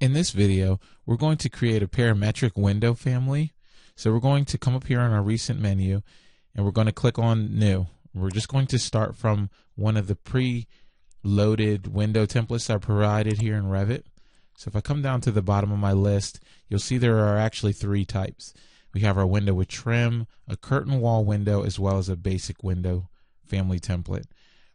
In this video, we're going to create a parametric window family. So we're going to come up here on our recent menu and we're going to click on new. We're just going to start from one of the pre-loaded window templates that are provided here in Revit. So if I come down to the bottom of my list, you'll see there are actually three types. We have our window with trim, a curtain wall window, as well as a basic window family template.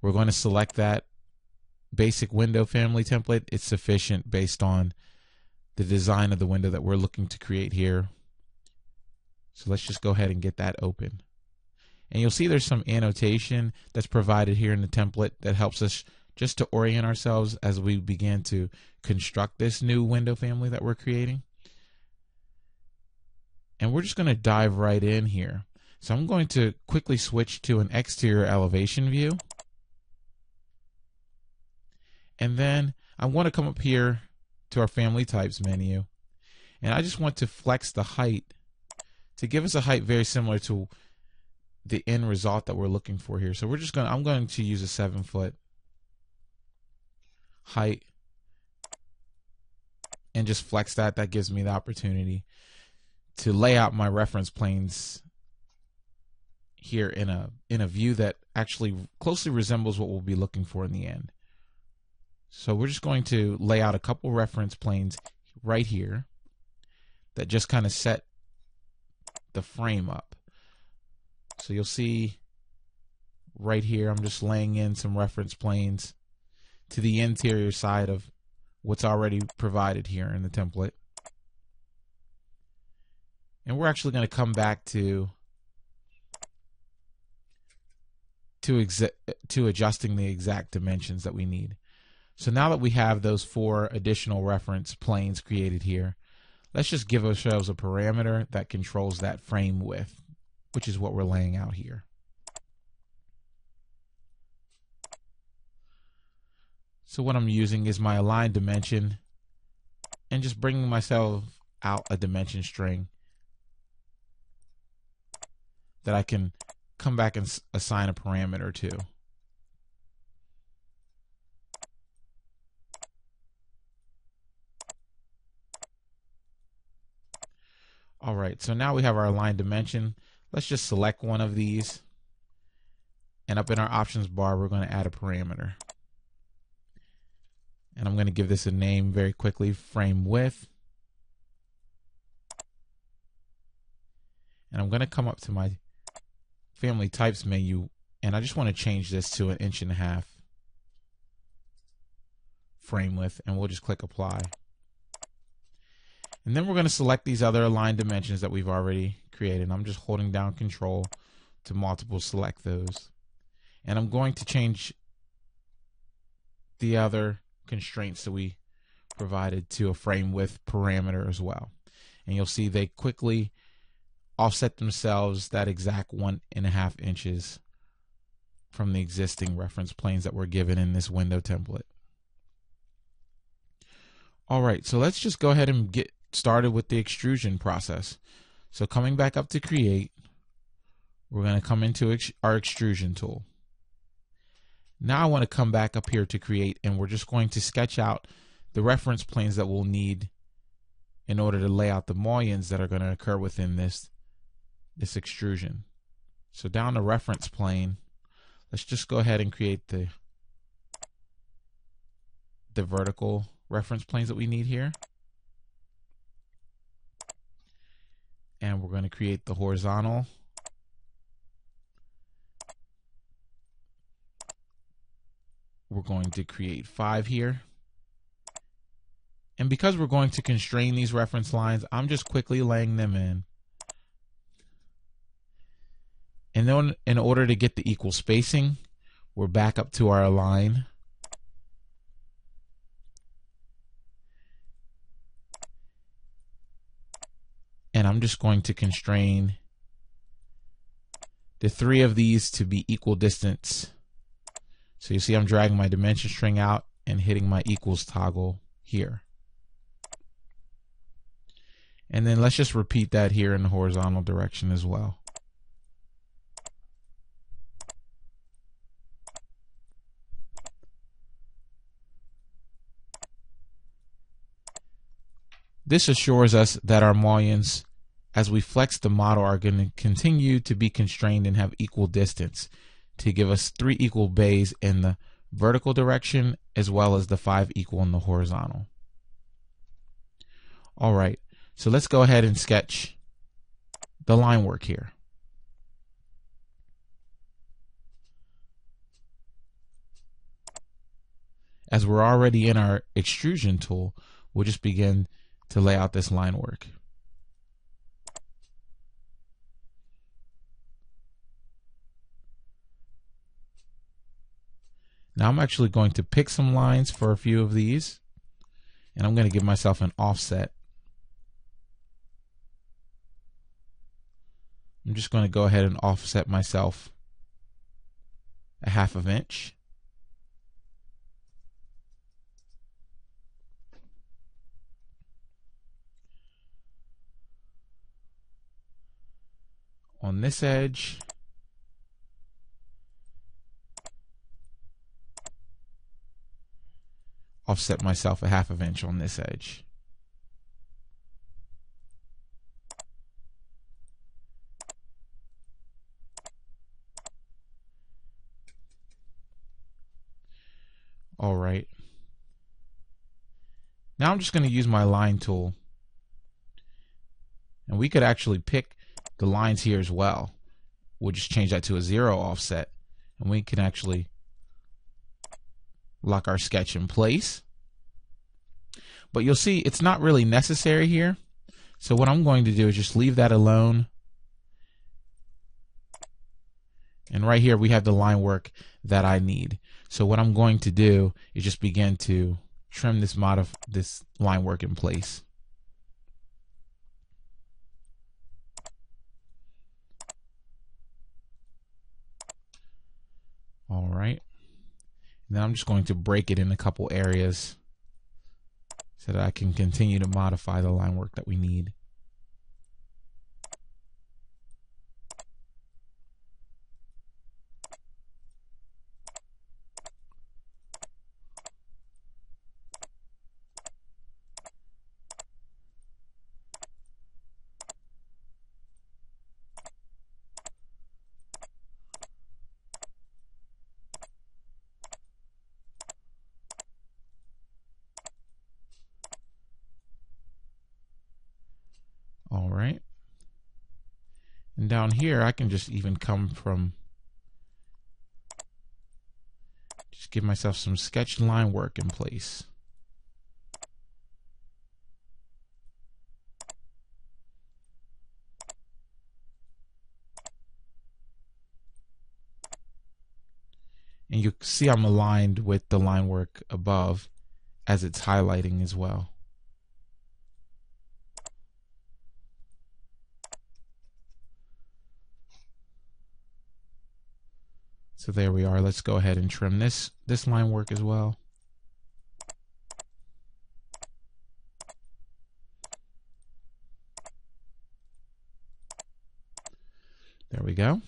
We're going to select that basic window family template. It's sufficient based on the design of the window that we're looking to create here. So let's just go ahead and get that open. And you'll see there's some annotation that's provided here in the template that helps us just to orient ourselves as we begin to construct this new window family that we're creating. And we're just going to dive right in here. So I'm going to quickly switch to an exterior elevation view. And then I want to come up here to our family types menu, and I just want to flex the height to give us a height very similar to the end result that we're looking for here. So we're just I'm going to use a 7-foot height and just flex that. That gives me the opportunity to lay out my reference planes here in a view that actually closely resembles what we'll be looking for in the end. So we're just going to lay out a couple reference planes right here that just kind of set the frame up. So you'll see right here I'm just laying in some reference planes to the interior side of what's already provided here in the template. And we're actually going to come back to adjusting the exact dimensions that we need. So now that we have those four additional reference planes created here, let's just give ourselves a parameter that controls that frame width, which is what we're laying out here. So what I'm using is my align dimension and just bringing myself out a dimension string that I can come back and assign a parameter to. All right, so now we have our align dimension. Let's just select one of these, and up in our options bar, we're going to add a parameter. And I'm going to give this a name very quickly, frame width. And I'm going to come up to my family types menu, and I just want to change this to 1.5 inch frame width, and we'll just click apply. And then we're going to select these other align dimensions that we've already created. I'm just holding down control to multiple select those. And I'm going to change the other constraints that we provided to a frame width parameter as well. And you'll see they quickly offset themselves that exact 1.5 inches from the existing reference planes that were given in this window template. All right, so let's just go ahead and get started with the extrusion process. So coming back up to create, we're going to come into our extrusion tool. Now I want to come back up here to create, and we're just going to sketch out the reference planes that we'll need in order to lay out the mullions that are going to occur within this extrusion. So down the reference plane, let's just go ahead and create the vertical reference planes that we need here. And we're going to create the horizontal. We're going to create 5 here. And because we're going to constrain these reference lines, I'm just quickly laying them in. And then in order to get the equal spacing, we're back up to our align. And I'm just going to constrain the 3 of these to be equal distance. So you see I'm dragging my dimension string out and hitting my equals toggle here. And then let's just repeat that here in the horizontal direction as well. This assures us that our mullions, as we flex the model, are going to continue to be constrained and have equal distance to give us 3 equal bays in the vertical direction as well as the 5 equal in the horizontal. All right, so let's go ahead and sketch the line work here. As we're already in our extrusion tool, we'll just begin to lay out this line work. Now I'm actually going to pick some lines for a few of these, and I'm going to give myself an offset. I'm just going to go ahead and offset myself a 1/2 inch. On this edge, offset myself a 1/2 inch on this edge. All right. Now I'm just going to use my line tool, and we could actually pick the lines here as well. We'll just change that to a 0 offset, and we can actually lock our sketch in place. But you'll see it's not really necessary here. So what I'm going to do is just leave that alone. And right here we have the line work that I need. So what I'm going to do is just begin to trim this line work in place. All right. Now I'm just going to break it in a couple areas so that I can continue to modify the line work that we need. All right, and down here I can just even come from, just give myself some sketch line work in place. And you see I'm aligned with the line work above as it's highlighting as well. So there we are. Let's go ahead and trim this line work as well. There we go.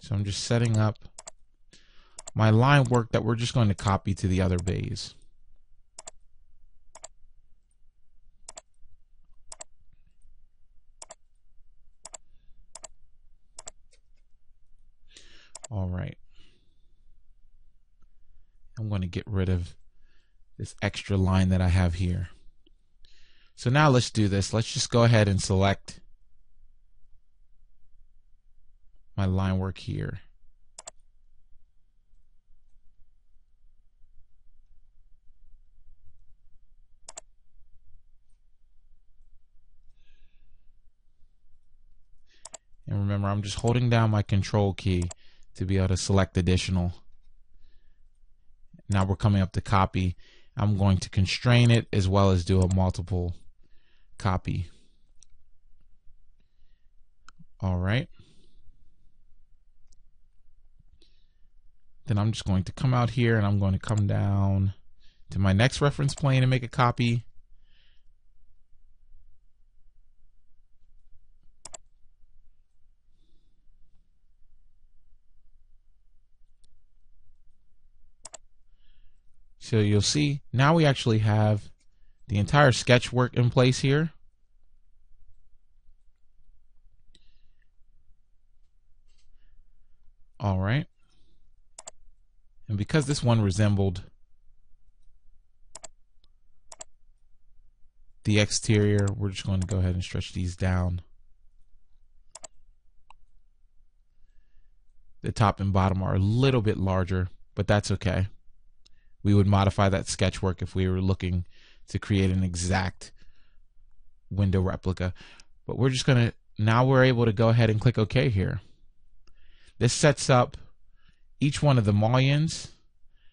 So I'm just setting up my line work that we're just going to copy to the other bays. All right. I'm going to get rid of this extra line that I have here. So now let's do this. Let's just go ahead and select my line work here. And remember, I'm just holding down my control key to be able to select additional. Now we're coming up to copy. I'm going to constrain it as well as do a multiple copy. All right. Then I'm just going to come out here and I'm going to come down to my next reference plane and make a copy. So you'll see now we actually have the entire sketch work in place here. All right. And because this one resembled the exterior, we're just going to go ahead and stretch these down. The top and bottom are a little bit larger, but that's okay. We would modify that sketchwork if we were looking to create an exact window replica. But we're just going to, now we're able to go ahead and click OK here. This sets up each one of the mullions,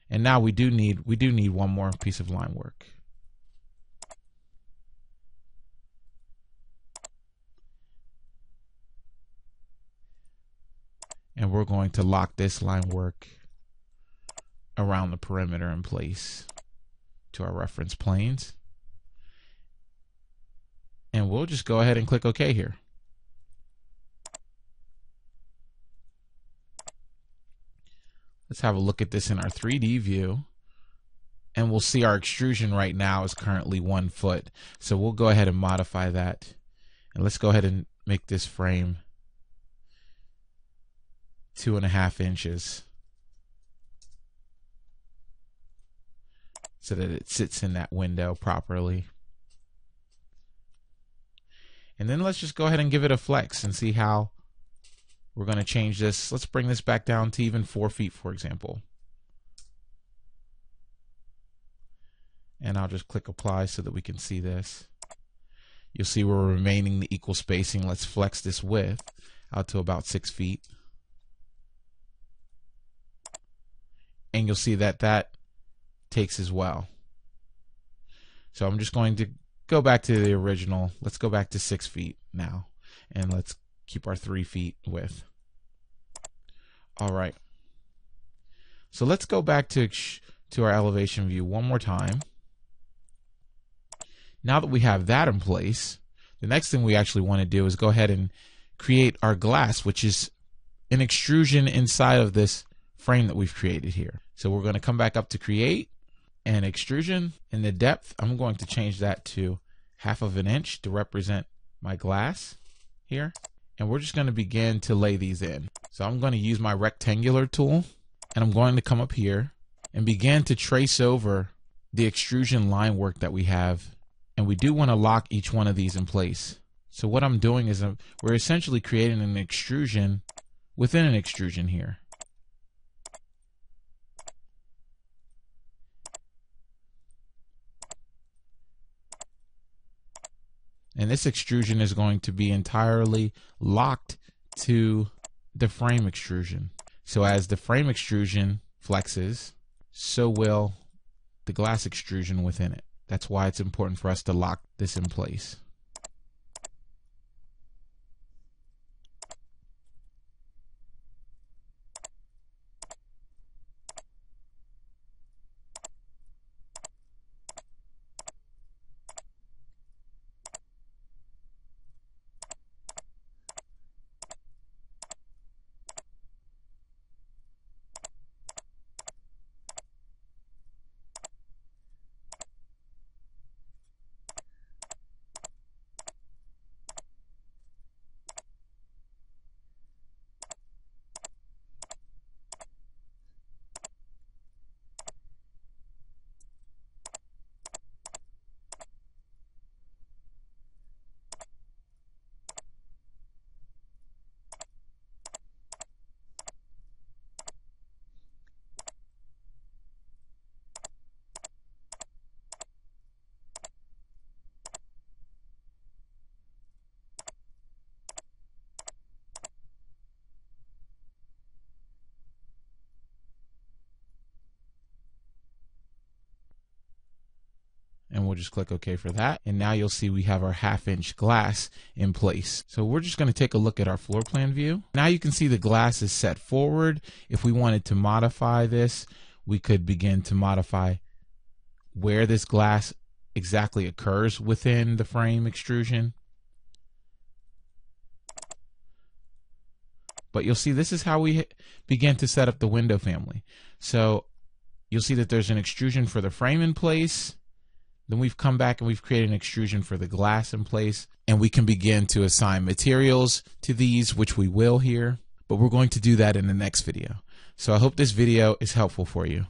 and now we do need one more piece of line work. And we're going to lock this line work around the perimeter in place to our reference planes. And we'll just go ahead and click OK here. Let's have a look at this in our 3D view. And we'll see our extrusion right now is currently 1 foot. So we'll go ahead and modify that. And let's go ahead and make this frame 2.5 inches so that it sits in that window properly. And then let's just go ahead and give it a flex and see how we're going to change this. Let's bring this back down to even 4 feet, for example. And I'll just click apply so that we can see this. You'll see we're remaining the equal spacing. Let's flex this width out to about 6 feet. And you'll see that that takes as well. So I'm just going to go back to the original. Let's go back to 6 feet now, and let's keep our 3 feet width. All right. So let's go back to our elevation view one more time. Now that we have that in place, the next thing we actually want to do is go ahead and create our glass, which is an extrusion inside of this frame that we've created here. So we're going to come back up to create an extrusion, and the depth, I'm going to change that to 1/2 of an inch to represent my glass here. And we're just going to begin to lay these in. So I'm going to use my rectangular tool, and I'm going to come up here and begin to trace over the extrusion line work that we have. And we do want to lock each one of these in place. So what I'm doing is we're essentially creating an extrusion within an extrusion here. And this extrusion is going to be entirely locked to the frame extrusion. So as the frame extrusion flexes, so will the glass extrusion within it. That's why it's important for us to lock this in place. And we'll just click OK for that. And now you'll see we have our 1/2 inch glass in place. So we're just going to take a look at our floor plan view. Now you can see the glass is set forward. If we wanted to modify this, we could begin to modify where this glass exactly occurs within the frame extrusion. But you'll see this is how we begin to set up the window family. So You'll see that there's an extrusion for the frame in place. Then we've come back and we've created an extrusion for the glass in place, and we can begin to assign materials to these, which we will here, but we're going to do that in the next video. So I hope this video is helpful for you.